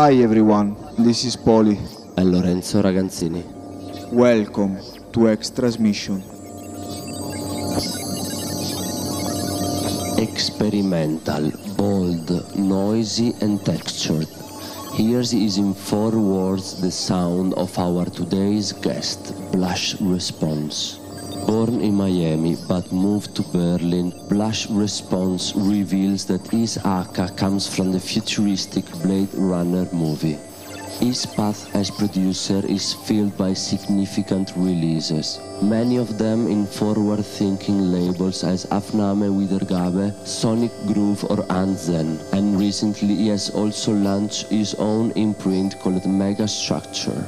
Hi everyone, this is Polly and Lorenzo Raganzini. Welcome to HEX Transmission. Experimental, bold, noisy and textured. Here is in 4 words the sound of our today's guest, Blush Response. Born in Miami but moved to Berlin, Blush Response reveals that his aka comes from the futuristic Blade Runner movie. His path as producer is filled by significant releases, many of them in forward-thinking labels as Aufnahme Wiedergabe, Sonic Groove or Ant-Zen, and recently he has also launched his own imprint called Megastructure.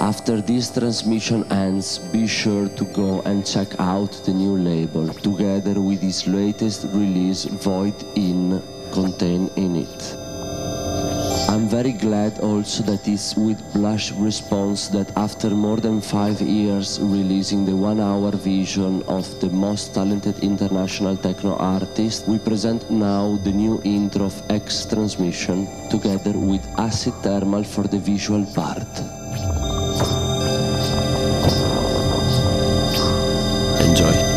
After this transmission ends, be sure to go and check out the new label, together with his latest release Void In, contained in it. I'm very glad also that it's with Blush Response that after more than 5 years releasing the 1-hour vision of the most talented international techno artist, we present now the new intro of HEX Transmission together with Acid Thermal for the visual part. Enjoy.